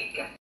típicas.